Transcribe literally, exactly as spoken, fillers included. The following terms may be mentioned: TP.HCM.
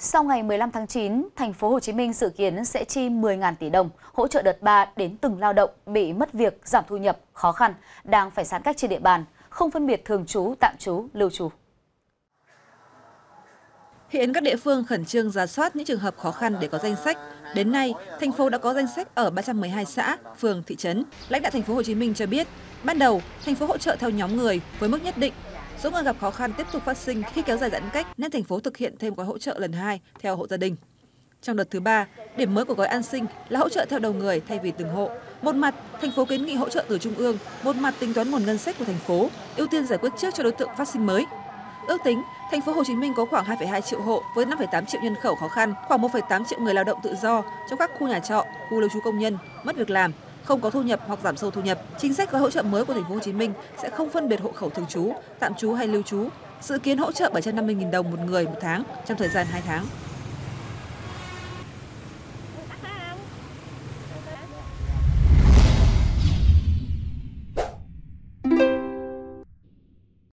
Sau ngày mười lăm tháng chín, thành phố Hồ Chí Minh dự kiến sẽ chi mười nghìn tỷ đồng hỗ trợ đợt ba đến từng lao động bị mất việc, giảm thu nhập, khó khăn đang phải giãn cách trên địa bàn, không phân biệt thường trú, tạm trú, lưu trú. Hiện các địa phương khẩn trương rà soát những trường hợp khó khăn để có danh sách. Đến nay, thành phố đã có danh sách ở ba trăm mười hai xã, phường, thị trấn. Lãnh đạo thành phố Hồ Chí Minh cho biết, ban đầu thành phố hỗ trợ theo nhóm người với mức nhất định. Số người gặp khó khăn tiếp tục phát sinh khi kéo dài giãn cách nên thành phố thực hiện thêm gói hỗ trợ lần hai theo hộ gia đình. Trong đợt thứ ba, điểm mới của gói an sinh là hỗ trợ theo đầu người thay vì từng hộ. Một mặt, thành phố kiến nghị hỗ trợ từ trung ương, một mặt tính toán nguồn ngân sách của thành phố, ưu tiên giải quyết trước cho đối tượng phát sinh mới. Ước tính, thành phố Hồ Chí Minh có khoảng hai phẩy hai triệu hộ với năm phẩy tám triệu nhân khẩu khó khăn, khoảng một phẩy tám triệu người lao động tự do trong các khu nhà trọ, khu lưu trú công nhân, mất việc làm, không có thu nhập hoặc giảm sâu thu nhập. Chính sách gói hỗ trợ mới của thành phố Hồ Chí Minh sẽ không phân biệt hộ khẩu thường trú, tạm trú hay lưu trú. Dự kiến hỗ trợ bảy trăm năm mươi nghìn đồng một người một tháng trong thời gian hai tháng.